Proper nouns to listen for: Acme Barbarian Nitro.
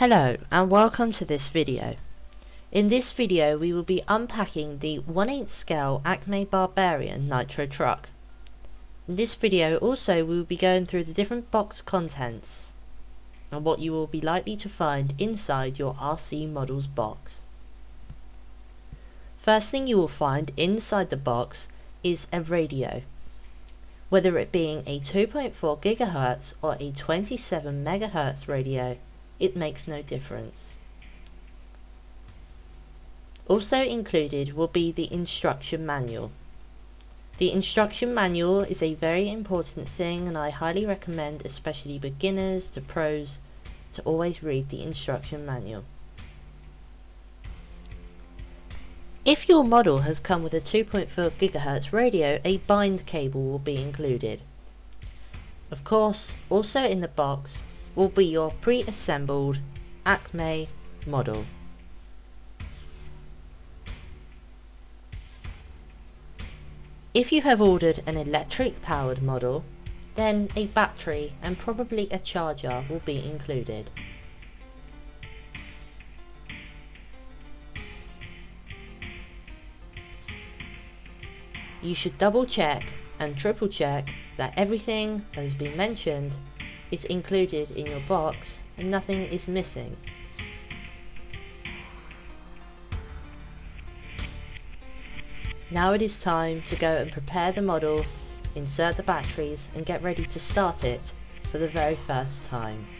Hello and welcome to this video. In this video we will be unpacking the 1/8 scale Acme Barbarian Nitro truck. In this video also we will be going through the different box contents and what you will be likely to find inside your RC model's box. First thing you will find inside the box is a radio, whether it being a 2.4 GHz or a 27 MHz radio. It makes no difference. Also included will be the instruction manual. The instruction manual is a very important thing, and I highly recommend, especially beginners to pros, to always read the instruction manual. If your model has come with a 2.4 GHz radio, a bind cable will be included. Of course, also in the box will be your pre-assembled Acme model. If you have ordered an electric powered model, then a battery and probably a charger will be included. You should double check and triple check that everything that has been mentioned is included in your box and nothing is missing. Now it is time to go and prepare the model, insert the batteries and get ready to start it for the very first time.